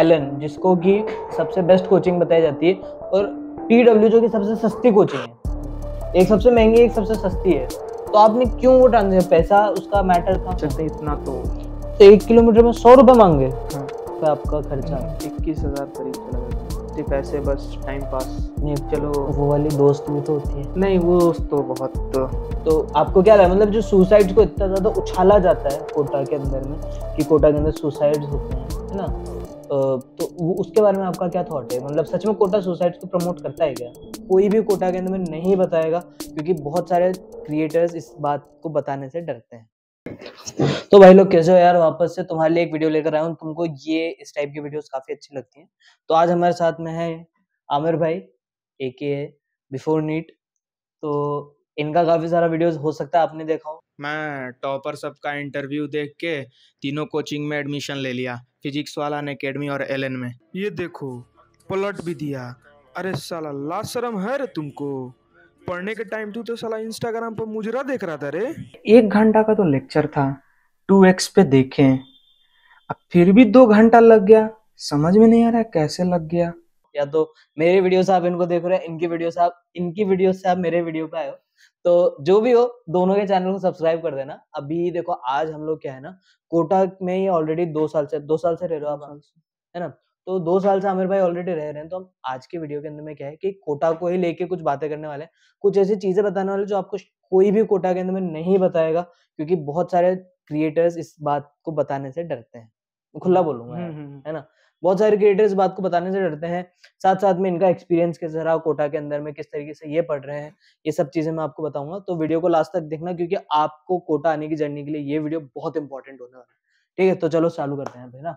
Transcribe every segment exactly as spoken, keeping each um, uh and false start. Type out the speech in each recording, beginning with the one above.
Elon, जिसको कि सबसे बेस्ट कोचिंग बताई जाती है, और पीडब्ल्यू जो कि सबसे सस्ती कोचिंग है। एक सबसे महंगी, एक सबसे सस्ती है। तो आपने क्यों वो ट्रांसफर, पैसा उसका मैटर था चलते इतना। तो तो एक किलोमीटर में सौ रुपये मांगे। हाँ। तो आपका खर्चा इक्कीस हज़ार करीब चला गया। तो पैसे बस टाइम पास। नहीं चलो, वो वाली दोस्त भी तो होती है। नहीं वो तो बहुत। तो, तो आपको क्या लगा, मतलब जो सुसाइड को इतना ज़्यादा उछाला जाता है कोटा के अंदर में, कि कोटा के अंदर सुसाइड्स होते हैं, है ना, तो वो उसके बारे में आपका क्या थॉट है? मतलब सच में कोटा सुसाइड्स को प्रमोट करता है क्या? कोई भी कोटा के अंदर में नहीं बताएगा, क्योंकि बहुत सारे क्रिएटर्स इस बात को बताने से डरते हैं। तो भाई लोग कैसे हो यार, वापस से तुम्हारे लिए एक वीडियो लेकर आया हूँ। तुमको ये इस टाइप की वीडियोस काफी अच्छी लगती हैं, तो आज हमारे साथ में है आमिर भाई, एके बिफोर नीट। तो इनका काफी सारा वीडियोस हो सकता है आपने देखा हो। मैं टॉपर सब का इंटरव्यू देख के तीनों कोचिंग में एडमिशन ले लिया, फिजिक्स वाला, अनअकैडमी और एलन में। ये देखो पलट भी दिया। अरे साला लाशरम है रे तुमको, पढ़ने के टाइम तू तो साला इंस्टाग्राम पर मुजरा देख रहा था रे। एक घंटा का तो लेक्चर था, टू एक्स पे देखे, अब फिर भी दो घंटा लग गया। समझ में नहीं आ रहा कैसे लग गया। या तो मेरे वीडियो से आप इनको देख रहे हैं, इनकी वीडियो से आप इनकी वीडियो से आप मेरे वीडियो पे आए हो, तो जो भी हो दोनों के चैनल को सब्सक्राइब कर देना। अभी देखो आज हम लोग क्या है ना, कोटा में ये ऑलरेडी दो साल से दो साल से रह रहे हो आप, है ना, तो दो साल से आमिर भाई ऑलरेडी रह रहे हैं। तो हम आज के वीडियो के अंदर में क्या है कि कोटा को ही लेके कुछ बातें करने वाले हैं, कुछ ऐसी चीजें बताने वाले जो आपको कोई भी कोटा के अंदर में नहीं बताएगा, क्योंकि बहुत सारे क्रिएटर्स इस बात को बताने से डरते हैं। खुला बोलूंगा, है ना, बहुत सारे क्रिएटर्स इस बात को बताने से डरते हैं। साथ साथ में इनका एक्सपीरियंस कैसे रहा कोटा के अंदर में, किस तरीके से ये पढ़ रहे हैं, ये सब चीजें मैं आपको बताऊंगा। तो वीडियो को लास्ट तक देखना, क्योंकि आपको कोटा आने की जर्नी के लिए ये वीडियो बहुत इंपॉर्टेंट होने वाला है। ठीक है, तो चलो चालू करते हैं भाई ना।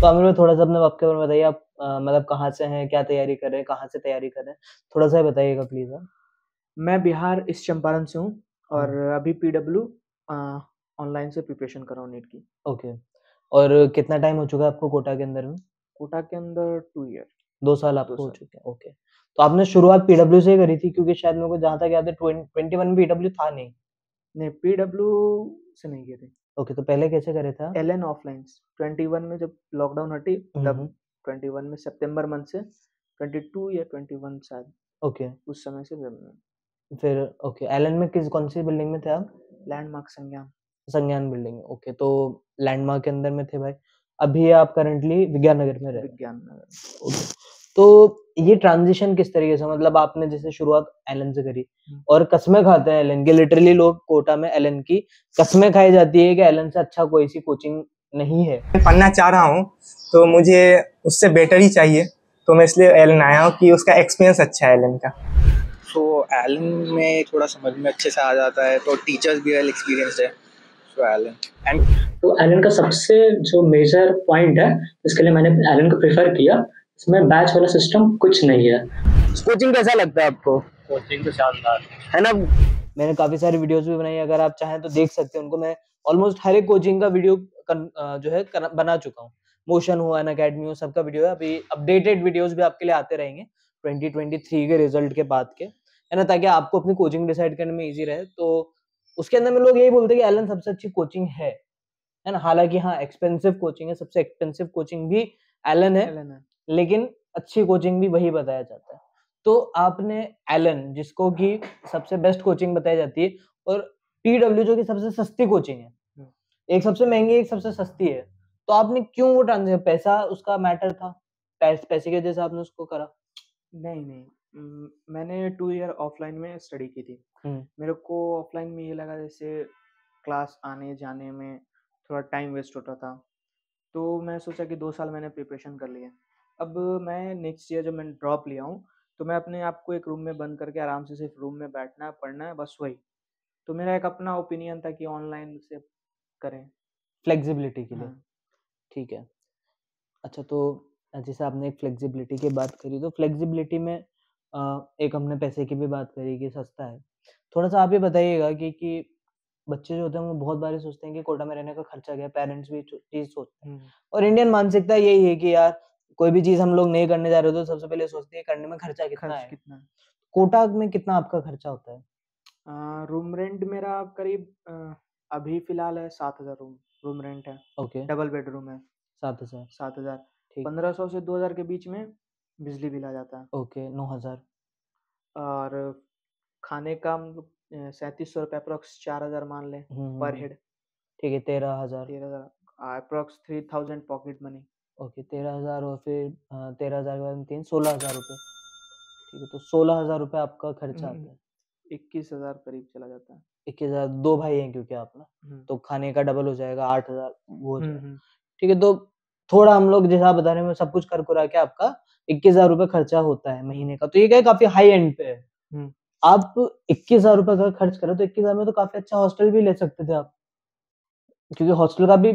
तो आमिर भाई थोड़ा सा अपने बाप के बारे में बताइए आप, आ, मतलब कहाँ से हैं, क्या तैयारी कर रहे हैं, कहाँ से तैयारी कर रहे हैं, थोड़ा सा बताइएगा प्लीज आप। मैं बिहार ईस्ट चंपारण से हूँ और अभी पीडब्ल्यू ऑनलाइन से प्रिपरेशन कर रहा हूँ नीट की। ओके, और कितना टाइम हो चुका है आपको कोटा के अंदर में? कोटा के अंदर टू ईयर दो साल आपको हो चुके हैं। ओके, तो आपने शुरुआत पीडब्ल्यू से ही करी थी, क्योंकि शायद मेरे को जहाँ तक याद है ट्वेंटी वन पीडब्ल्यू था। नहीं नहीं पीडब्ल्यू से नहीं किए थे। ओके, तो पहले कैसे करे था? एलन ऑफलाइन इक्कीस में जब लॉकडाउन हटी, तब इक्कीस में सितंबर मंथ से बाईस या इक्कीस शायद। ओके, उस समय से फिर। ओके, एलन में किस कौन सी बिल्डिंग में थे आप? लैंडमार्क संज्ञान संज्ञान बिल्डिंग। ओके, तो लैंडमार्क के अंदर में थे भाई। अभी आप करंटली विज्ञान नगर में रहे। विज्ञान नगर। ओके, तो ये ट्रांजिशन किस तरीके से, मतलब आपने जैसे शुरुआत एलन से करी, और कसमें खाते हैं एलन के, लिटरली लोग कोटा में एलन की कसमें खाई जाती है कि एलन से अच्छा कोई सी कोचिंग नहीं है। मैं पढ़ना चाह रहा हूँ तो मुझे उससे बेटर ही चाहिए, तो मैं इसलिए एलन आया हूँ कि उसका एक्सपीरियंस अच्छा है एलन का। तो एलन में थोड़ा समझ में अच्छे से आ जाता है, तो टीचर्स भी वेल एक्सपीरियंस है। तो एलन एंड तो एलन का सबसे जो मेजर पॉइंट है, इसके लिए मैंने एलन को प्रेफर किया, इसमें बैच वाला सिस्टम कुछ नहीं है। कोचिंग कैसा लगता है आपको? कोचिंग तो शानदार है ना। मैंने काफी सारी वीडियोस भी बनाई, अगर आप चाहें तो देख सकते हैं उनको। मैं ऑलमोस्ट हर एक कोचिंग का वीडियो जो है बना चुका हूँ, मोशन हो, अनअकैडमी हो, सबका वीडियो है। अभी अपडेटेड वीडियोस भी आपके लिए आते रहेंगे ट्वेंटी ट्वेंटी थ्री के रिजल्ट के बाद के, है ना, ताकि आपको अपनी कोचिंग डिसाइड करने में ईजी रहे। तो उसके अंदर में लोग यही बोलते हैं कि एलन सबसे अच्छी कोचिंग है, है ना। हालांकि हाँ, एक्सपेंसिव कोचिंग है, सबसे एक्सपेंसिव कोचिंग भी एलन है, लेकिन अच्छी कोचिंग भी वही बताया जाता है। तो आपने एलन, जिसको कि सबसे बेस्ट कोचिंग बताई जाती है, और पीडब्ल्यू जो कि सबसे सस्ती कोचिंग है, एक सबसे महंगी, एक सबसे सस्ती है, तो आपने क्यों वो ट्रांसफर, पैसा उसका मैटर था, पैस, पैसे की वजह से आपने उसको करा? नहीं नहीं, मैंने टू ईयर ऑफलाइन में स्टडी की थी। मेरे को ऑफलाइन में ये लगा जैसे क्लास आने जाने में थोड़ा टाइम वेस्ट होता था, तो मैं सोचा कि दो साल मैंने प्रिपरेशन कर लिया। अब मैं नेक्स्ट ईयर जब मैंने ड्रॉप लिया हूँ, तो मैं अपने आप को एक रूम में बंद करके आराम से सिर्फ रूम में बैठना है, पढ़ना है, बस वही। तो मेरा एक अपना ओपिनियन था कि ऑनलाइन से करें फ्लेक्सिबिलिटी के लिए। हाँ। ठीक है, अच्छा। तो जैसे आपने एक फ्लेक्सिबिलिटी की बात करी, तो फ्लेक्सिबिलिटी में एक हमने पैसे की भी बात करी कि सस्ता है। थोड़ा सा आप ये बताइएगा कि, कि बच्चे जो होते हैं वो बहुत बार सोचते हैं कि कोटा में रहने का खर्चा क्या है, पेरेंट्स भी चीज सोचते हैं, और इंडियन मानसिकता यही है कि यार कोई भी चीज हम लोग नहीं करने जा रहे हो तो सबसे पहले सोचते हैं करने में खर्चा कितना है। कितना कोटा में कितना आपका खर्चा होता है? आ, रूम रेंट मेरा करीब आ, अभी फिलहाल है सात हजार रूम रूम रेंट है। ओके, डबल बेडरूम है सात हजार सात हजार पंद्रह सौ से दो हजार के बीच में बिजली बिल आ जाता है। ओके, नौ हजार। और खाने का सैंतीस सौ रुपये अप्रोक्स, चार हजार मान लें पर हेड। ठीक है, तेरह हजार तेरह हजार approx three thousand pocket money. Okay, तेरह हजार और फिर तेरह हजार के बाद तीन, सोलह हजार रुपये। ठीक है, तो सोलह हजार रुपये आपका खर्चा आता है। इक्कीस हजार करीब चला जाता है। इक्कीस हजार, दो भाई हैं क्योंकि आप ना, तो खाने का डबल हो जाएगा, आठ हजार वो हो जाएगा। ठीक है, तो थोड़ा हम लोग जैसा बता रहे हैं सब कुछ कर करा के आपका इक्कीस हजार रुपये खर्चा होता है महीने का। तो ये क्या है, काफी हाई एंड पे है। आप इक्कीस हजार रुपये अगर खर्च करें तो इक्कीस हजार में तो काफी अच्छा हॉस्टल भी ले सकते थे आप, क्योंकि हॉस्टल का भी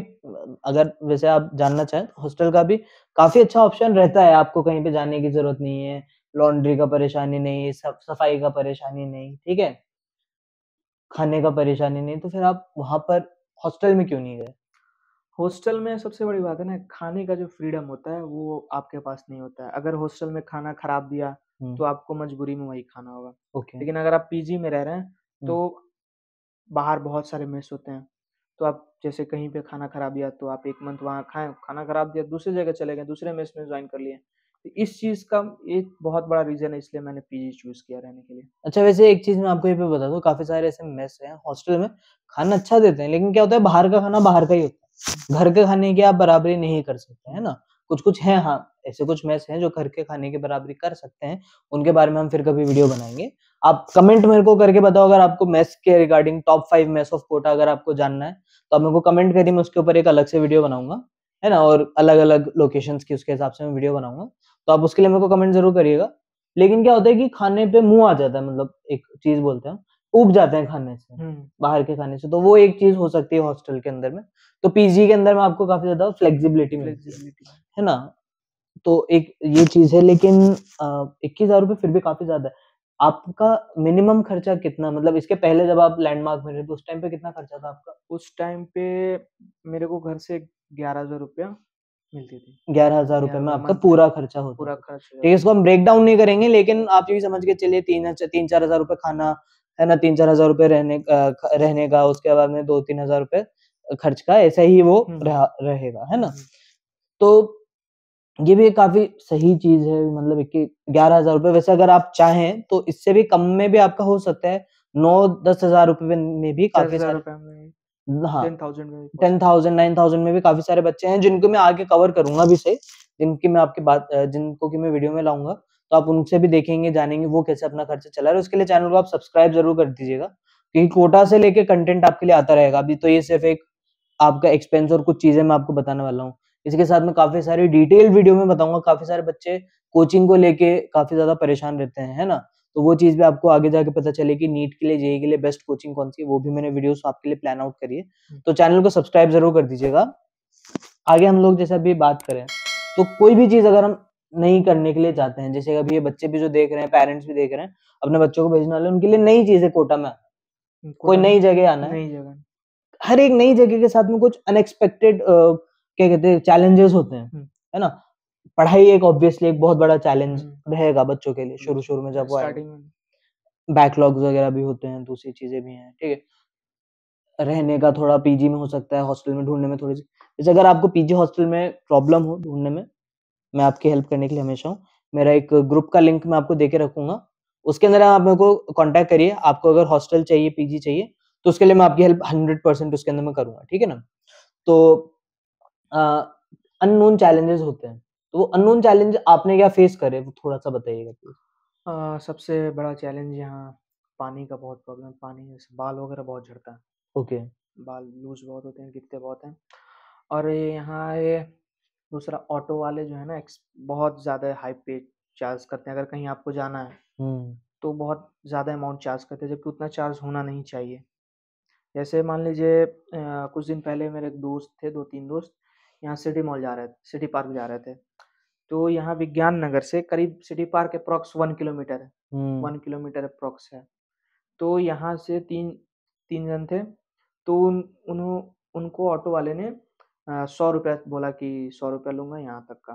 अगर वैसे आप जानना चाहें तो हॉस्टल का भी काफी अच्छा ऑप्शन रहता है। आपको कहीं पे जाने की जरूरत नहीं है, लॉन्ड्री का परेशानी नहीं, सब सफाई का परेशानी नहीं, ठीक है, खाने का परेशानी नहीं। तो फिर आप वहां पर हॉस्टल में क्यों नहीं गए? हॉस्टल में सबसे बड़ी बात है ना, खाने का जो फ्रीडम होता है वो आपके पास नहीं होता है। अगर हॉस्टल में खाना खराब दिया तो आपको मजबूरी में वही खाना होगा। okay. लेकिन अगर आप पीजी में रह रहे हैं तो बाहर बहुत सारे मेस होते हैं, तो आप जैसे कहीं पे खाना खराब दिया तो आप एक मंथ वहाँ खाएं, खाना खराब दिया दूसरी जगह चले गए, दूसरे मेस में ज्वाइन कर लिए। तो इस चीज का एक बहुत बड़ा रीजन है, इसलिए मैंने पीजी चूज किया रहने के लिए। अच्छा, वैसे एक चीज मैं आपको ये भी बता दूं, काफी सारे ऐसे मेस हैं हॉस्टल में खाना अच्छा देते हैं, लेकिन क्या होता है बाहर का खाना बाहर का ही होता है, घर के खाने की आप बराबरी नहीं कर सकते, है ना। कुछ कुछ है, हाँ ऐसे कुछ मेस हैं जो घर के खाने की बराबरी कर सकते हैं, उनके बारे में हम फिर कभी वीडियो बनाएंगे। आप कमेंट मेरे को करके बताओ अगर आपको मेस के regarding top five mess of Kota अगर आपको जानना है तो आप मेरे को कमेंट करिए, मैं उसके ऊपर एक अलग से वीडियो बनाऊंगा, है ना, और अलग अलग लोकेशंस की उसके हिसाब से मैं वीडियो बनाऊंगा, तो आप उसके लिए मेरे को कमेंट जरूर करिएगा। लेकिन क्या होता है कि खाने पे मुंह आ जाता है, मतलब एक चीज बोलते हैं ऊब जाते हैं खाने से, बाहर के खाने से, तो वो एक चीज हो सकती है हॉस्टल के अंदर में। तो पीजी के अंदर में आपको काफी ज्यादा फ्लेक्सिबिलिटी मिलती है ना, तो एक ये चीज है। लेकिन इक्कीस हजार रुपये फिर भी काफी ज्यादा है। आपका मिनिमम खर्चा कितना, मतलब इसके पहले जब आप लैंडमार्क में रहे तो उस टाइम पे कितना खर्चा था आपका? उस टाइम पे मेरे को घर से ग्यारह हजार रुपया मिलती थी। ग्यारह हजार रुपये में आपका पूरा खर्चा होता, पूरा खर्चा। ठीक है, इसको हम ब्रेक डाउन नहीं करेंगे, लेकिन आप ये भी समझ के चलिए तीन तीन चार हजार रुपए खाना है ना, तीन चार हजार रुपये रहने रहने का, उसके बाद में दो तीन हजार रुपये खर्च का, ऐसा ही वो रहेगा, है ना। तो ये भी काफी सही चीज है, मतलब ग्यारह हजार रुपये। वैसे अगर आप चाहें तो इससे भी कम में भी आपका हो सकता है, नौ दस हजार रुपये में भी काफी सारे, हाँ टेन थाउजेंड नाइन थाउजेंड में भी काफी सारे बच्चे हैं जिनको मैं आगे कवर करूंगा भी सही, जिनकी मैं आपकी बात जिनको की मैं वीडियो में लाऊंगा, तो आप उनसे भी देखेंगे जानेंगे वो कैसे अपना खर्चा चला रहे। उसके लिए चैनल को आप सब्सक्राइब जरूर कर दीजिएगा, क्योंकि कोटा से लेके कंटेंट आपके लिए आता रहेगा। अभी तो ये सिर्फ एक आपका एक्सपेंस और कुछ चीजें मैं आपको बताने वाला हूँ, इसके साथ में काफी सारी डिटेल वीडियो में बताऊंगा। काफी सारे बच्चे कोचिंग को लेके काफी ज्यादा परेशान रहते हैं, है ना, तो वो चीज भी आपको आगे जाके पता चले कि नीट के लिए जेई के लिए बेस्ट कोचिंग कौन सी है, वो भी मैंने वीडियोस आपके लिए प्लान आउट करी है। तो चैनल को सब्सक्राइब जरूर कर दीजिएगा। आगे हम लोग जैसा भी बात करें तो कोई भी चीज अगर हम नहीं करने के लिए चाहते हैं, जैसे अभी ये बच्चे भी जो देख रहे हैं, पेरेंट्स भी देख रहे हैं, अपने बच्चों को भेजने वाले, उनके लिए नई चीज है कोटा में, कोई नई जगह आना है, हर एक नई जगह के साथ में कुछ अनएक्सपेक्टेड क्या कहते हैं चैलेंजेस होते हैं, है ना। पढ़ाई एक ऑब्वियसली एक बहुत बड़ा चैलेंज रहेगा बच्चों के लिए शुरू शुरू में, जब वो बैकलॉग्स वगैरह भी होते हैं, दूसरी चीजें भी हैं, ठीक है। रहने का थोड़ा पीजी में हो सकता है, हॉस्टल में ढूंढने में थोड़ी सी, जैसे अगर आपको पीजी हॉस्टल में प्रॉब्लम हो ढूंढने में, मैं आपकी हेल्प करने के लिए हमेशा हूँ। मेरा एक ग्रुप का लिंक मैं आपको दे के रखूंगा, उसके अंदर आप मेरे को कॉन्टेक्ट करिए। आपको अगर हॉस्टल चाहिए, पीजी चाहिए, तो उसके लिए मैं आपकी हेल्प हंड्रेड परसेंट उसके अंदर मैं करूंगा, ठीक है ना। तो अननोन चैलेंजेस होते हैं, तो वो अननोन चैलेंज आपने क्या फेस करे वो थोड़ा सा बताइएगा प्लीज। सबसे बड़ा चैलेंज यहाँ पानी का बहुत प्रॉब्लम, पानी बाल वगैरह बहुत झड़ता है। ओके, बाल लूज बहुत होते हैं, गिरते बहुत हैं। और यहाँ ये दूसरा ऑटो वाले जो है ना, बहुत ज्यादा हाई पे चार्ज करते हैं। अगर कहीं आपको जाना है तो बहुत ज्यादा अमाउंट चार्ज करते हैं, जबकि उतना चार्ज होना नहीं चाहिए। जैसे मान लीजिए कुछ दिन पहले मेरे दोस्त थे, दो तीन दोस्त यहाँ सिटी मॉल जा रहे थे, सिटी पार्क जा रहे थे। तो यहाँ विज्ञान नगर से करीब city park approx one kilometre है, वन किलोमीटर अप्रॉक्स है। तो यहाँ से तीन तीन जन थे, तो उन, उन, उनको ऑटो वाले ने सौ रुपया बोला कि सौ रुपया लूंगा यहाँ तक का।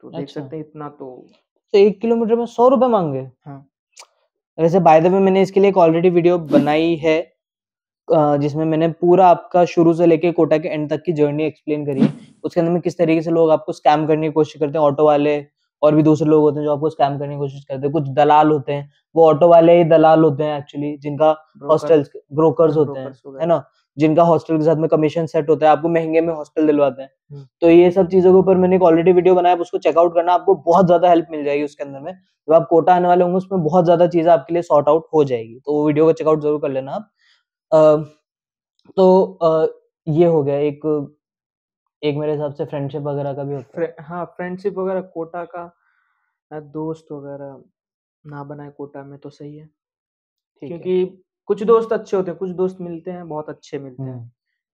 तो अच्छा, देख सकते हैं इतना तो, तो एक किलोमीटर में सौ रुपया मांगे। हाँ, वैसे बाय द वे मैंने इसके लिए एक ऑलरेडी वीडियो बनाई है, जिसमें मैंने पूरा आपका शुरू से लेके कोटा के एंड तक की जर्नी एक्सप्लेन करी है। उसके अंदर में किस तरीके से लोग आपको स्कैम करने की कोशिश करते हैं, ऑटो वाले और भी दूसरे लोग होते हैं जो आपको स्कैम करने की कोशिश करते हैं। कुछ दलाल होते हैं, वो ऑटो वाले ही दलाल होते हैं एक्चुअली, जिनका हॉस्टल्स ब्रोकर्स होते हैं, है ना, जिनका हॉस्टल के साथ में कमीशन सेट होता है, आपको महंगे में हॉस्टल दिलवाते हैं। तो ये सब चीजों के ऊपर मैंने एक ऑलरेडी वीडियो बनाया, उसको चेकआउट करना, आपको बहुत ज्यादा हेल्प मिल जाएगी। उसके अंदर में जब आप कोटा आने वाले होंगे उसमें बहुत ज्यादा चीजें आपके लिए सॉर्ट आउट हो जाएगी, तो वो वीडियो का चेकआउट जरूर कर लेना आप। Uh, तो uh, ये हो गया एक एक मेरे हिसाब से फ्रेंडशिप वगैरह का भी होता है। हाँ, फ्रेंडशिप वगैरह कोटा का दोस्त वगैरह ना बनाए कोटा में तो सही है, क्योंकि है। कुछ दोस्त अच्छे होते हैं, कुछ दोस्त मिलते हैं बहुत अच्छे मिलते हैं,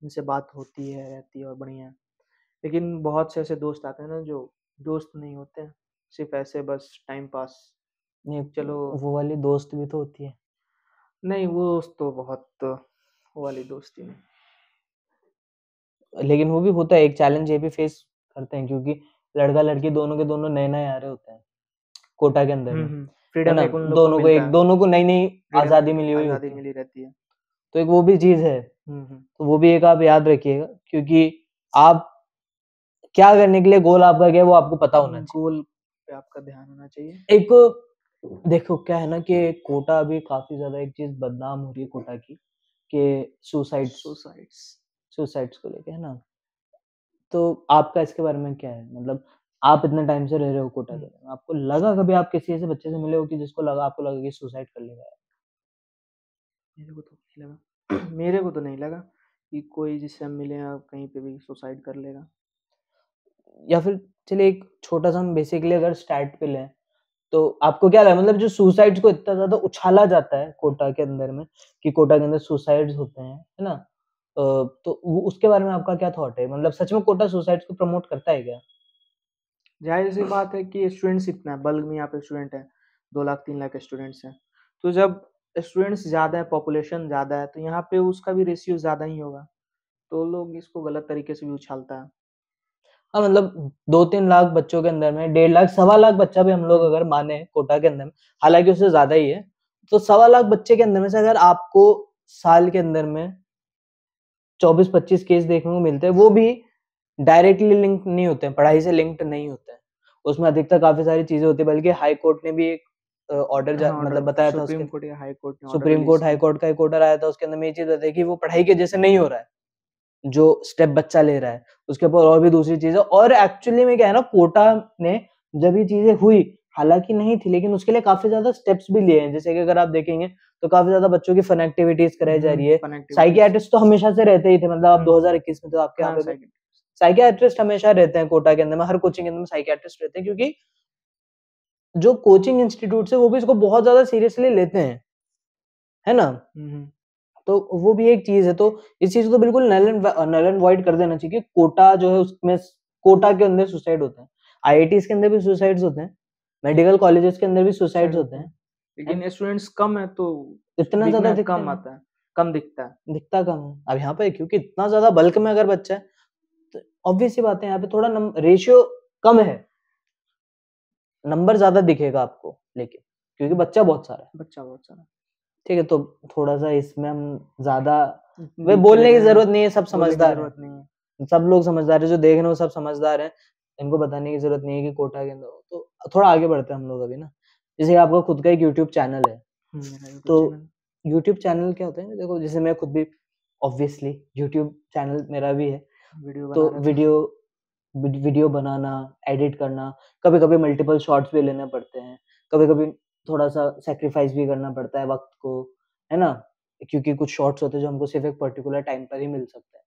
इनसे बात होती है रहती है और बढ़िया है। लेकिन बहुत से ऐसे दोस्त आते हैं ना जो दोस्त नहीं होते हैं, सिर्फ ऐसे बस टाइम पास। नहीं, चलो वो वाली दोस्त भी तो होती है। नहीं, वो तो बहुत वाली दोस्ती में, लेकिन वो भी होता है एक चैलेंज, ये भी फेस करते हैं क्योंकि लड़का लड़की दोनों के दोनों नए नए आ रहे होते हैं कोटा के अंदर में, फ्रीडम है दोनों को, एक दोनों को नई नई आजादी मिली हुई आजादी मिली रहती है, तो एक वो भी चीज है। तो वो भी एक आप याद रखिएगा, क्योंकि आप क्या करने के लिए गोल आपका क्या है वो आपको पता होना चाहिए, गोल पे आपका ध्यान होना चाहिए। एक देखो क्या है ना कि कोटा अभी काफी ज्यादा एक चीज बदनाम हो रही है कोटा की, कि सुसाइड सुसाइड्स सुसाइड्स को लेके, है ना। तो आपका इसके बारे में क्या है, मतलब आप इतने टाइम से रह रहे हो कोटा के, आपको लगा कभी आप किसी ऐसे बच्चे से मिले हो कि जिसको लगा आपको लगा कि सुसाइड कर लेगा? मेरे को तो नहीं लगा मेरे को तो नहीं लगा कि कोई जिससे हम मिले आप कहीं पे भी सुसाइड कर लेगा। या फिर चलिए एक छोटा सा हम बेसिकली अगर स्टार्ट पे लें तो आपको क्या लगा, मतलब जो सुसाइड्स को इतना ज्यादा उछाला जाता है कोटा के अंदर में कि कोटा के अंदर सुसाइड्स होते हैं, है ना, तो वो उसके बारे में आपका क्या थॉट है? मतलब सच में कोटा सुसाइड्स को प्रमोट करता है क्या? जाहिर सी बात है कि स्टूडेंट्स इतना बल्क में यहाँ पे स्टूडेंट है, दो लाख तीन लाख स्टूडेंट्स हैं, तो जब स्टूडेंट्स ज्यादा है, पॉपुलेशन ज्यादा है, तो यहाँ पे उसका भी रेशियो ज्यादा ही होगा, तो लोग इसको गलत तरीके से भी उछालता है। हाँ, मतलब दो तीन लाख बच्चों के अंदर में डेढ़ लाख सवा लाख बच्चा भी हम लोग अगर माने कोटा के अंदर में, हालांकि उससे ज्यादा ही है, तो सवा लाख बच्चे के अंदर में से अगर आपको साल के अंदर में चौबीस पच्चीस केस देखने को मिलते हैं, वो भी डायरेक्टली लिंक नहीं होते हैं, पढ़ाई से लिंक्ड नहीं होते हैं, उसमें अधिकतर काफी सारी चीजें होती है। बल्कि हाई कोर्ट ने भी एक ऑर्डर मतलब बताया था, सुप्रीम कोर्ट हाई कोर्ट का एक ऑर्डर आया था, उसके अंदर में ये चीज बताया कि वो पढ़ाई के जैसे नहीं हो रहा है जो स्टेप बच्चा ले रहा है, उसके ऊपर और भी दूसरी चीजें। और एक्चुअली में क्या है ना, कोटा ने जब ये चीजें हुई, हालांकि नहीं थी, लेकिन उसके लिए काफी ज्यादा स्टेप्स भी लिए हैं। जैसे कि अगर आप देखेंगे तो काफी ज्यादा बच्चों की फन एक्टिविटीज कराई जा रही है, साइकियाट्रिस्ट तो हमेशा से रहते ही थे, मतलब आप दो हज़ार इक्कीस में तो आपके यहाँ पे साइकियाट्रिस्ट हमेशा रहते हैं कोटा के अंदर में, हर कोचिंग के अंदर में साइकियाट्रिस्ट रहते हैं, क्योंकि जो कोचिंग इंस्टीट्यूट है वो भी इसको बहुत ज्यादा सीरियसली लेते हैं, है ना, तो वो भी एक चीज है। तो इस चीज को तो बिल्कुल नल एंड वॉइड कर देना चाहिए कि कोटा जो है उसमें कोटा के अंदर सुसाइड होते हैं, आईआईटीज के अंदर भी सुसाइड्स होते हैं, मेडिकल कॉलेजेस के अंदर भी सुसाइड्स होते हैं, लेकिन स्टूडेंट्स कम है तो इतना ज्यादा कम आता है, कम दिखता है, दिखता कम है। अब यहाँ पे क्योंकि इतना ज्यादा बल्क में अगर बच्चा है तो ऑब्वियस सी बात है यहाँ पे थोड़ा रेशियो कम है, नंबर ज्यादा दिखेगा आपको, लेकिन क्योंकि बच्चा बहुत सारा है, बच्चा बहुत सारा, ठीक है। तो थोड़ा सा इसमें हम ज्यादा वे बोलने की जरूरत नहीं है, सब समझदार है, सब लोग समझदार है, जो देख रहे हो सब समझदार हैं, इनको बताने की जरूरत नहीं है कि कोटा के अंदर। तो थोड़ा आगे बढ़ते हैं हम लोग अभी ना, जैसे आपका खुद का एक यूट्यूब चैनल है, तो यूट्यूब चैनल क्या होता है, देखो जैसे मैं खुद भी ऑब्वियसली यूट्यूब चैनल मेरा भी है, तो वीडियो वीडियो बनाना, एडिट करना, कभी कभी मल्टीपल शॉर्ट्स भी लेने पड़ते हैं, कभी कभी थोड़ा सा सेक्रीफाइस भी करना पड़ता है वक्त को, है ना, क्योंकि कुछ शॉर्ट्स होते हैं जो हमको सिर्फ एक पर्टिकुलर टाइम पर ही मिल सकते हैं।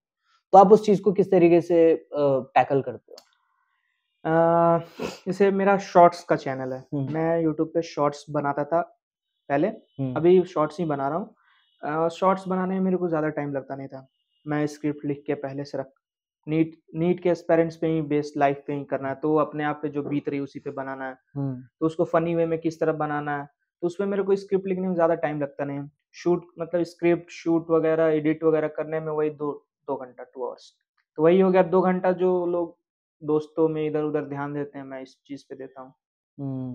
तो आप उस चीज को किस तरीके से टैकल करते हो? जैसे मेरा शॉर्ट्स का चैनल है, मैं यूट्यूब पे शॉर्ट्स बनाता था पहले, अभी शॉर्ट्स ही बना रहा हूँ। शॉर्ट्स बनाने में मेरे को ज्यादा टाइम लगता नहीं था, मैं स्क्रिप्ट लिख के पहले से रख नीट नीट के एस्पेरेंट्स पे ही बेस्ड लाइफ पे ही करना है, तो अपने आप पे जो बीत रही उसी पे बनाना है, तो उसको फनी वे में किस तरह बनाना है, तो उसमें मेरे को स्क्रिप्ट लिखने में ज्यादा टाइम लगता नहीं है। शूट मतलब स्क्रिप्ट शूट वगैरह एडिट वगैरह करने में वही दो दो घंटा टू आवर्स तो वही हो गया। दो घंटा जो लोग दोस्तों में इधर उधर ध्यान देते हैं, मैं इस चीज पे देता हूँ,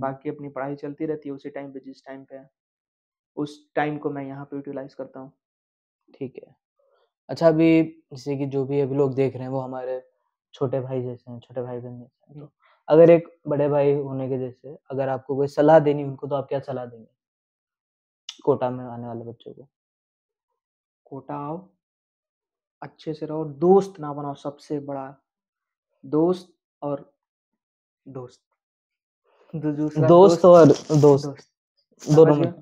बाकी अपनी पढ़ाई चलती रहती है उसी टाइम पे, जिस टाइम पे उस टाइम को मैं यहाँ पे यूटिलाइज करता हूँ। ठीक है। अच्छा अभी जैसे कि जो भी अभी लोग देख रहे हैं वो हमारे छोटे भाई जैसे हैं, छोटे भाई बहन जैसे हैं, तो अगर एक बड़े भाई होने के जैसे अगर आपको कोई सलाह देनी उनको तो आप क्या सलाह देंगे कोटा में आने वाले बच्चों को? कोटा आओ, अच्छे से रहो, दोस्त ना बनाओ, सबसे बड़ा दोस्त और दोस्त दूसरा दोस्त, दोस्त और दोस्त, दोस्त। दोनों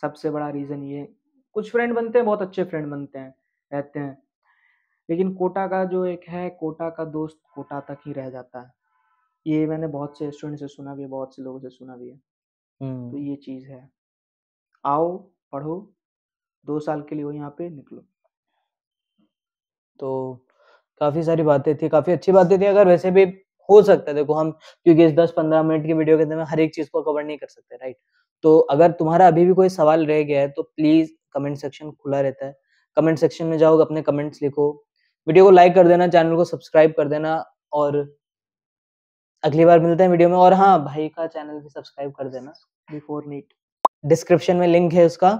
सबसे बड़ा रीजन ये। कुछ फ्रेंड बनते हैं, बहुत अच्छे फ्रेंड बनते हैं, रहते हैं, लेकिन कोटा का जो एक है कोटा का दोस्त कोटा तक ही रह जाता है। ये मैंने बहुत से स्टूडेंट से सुना भी है, बहुत से लोगों से सुना भी है। तो ये चीज है, आओ पढ़ो, दो साल के लिए हो यहाँ पे, निकलो। तो काफी सारी बातें थी, काफी अच्छी बातें थी। अगर वैसे भी हो सकता है, देखो हम क्योंकि इस दस पंद्रह मिनट की वीडियो के अंदर हर एक चीज को कवर नहीं कर सकते, राइट। तो अगर तुम्हारा अभी भी कोई सवाल रह गया है तो प्लीज कमेंट सेक्शन खुला रहता है, कमेंट सेक्शन में जाओ, अपने कमेंट्स लिखो, वीडियो को लाइक कर देना, चैनल को सब्सक्राइब कर देना, और अगली बार मिलते हैं वीडियो में। और हाँ, भाई का चैनल भी सब्सक्राइब कर देना, बिफोर नीट, डिस्क्रिप्शन में लिंक है उसका,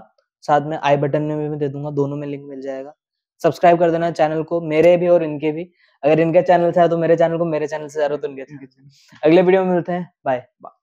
साथ में आई बटन में भी मैं दे दूंगा, दोनों में लिंक मिल जाएगा। सब्सक्राइब कर देना चैनल को, मेरे भी और इनके भी। अगर इनके चैनल से आया तो मेरे चैनल को, मेरे चैनल से आ रहा हो तो इनके चैनल। अगले वीडियो में मिलते हैं, बाय बाय।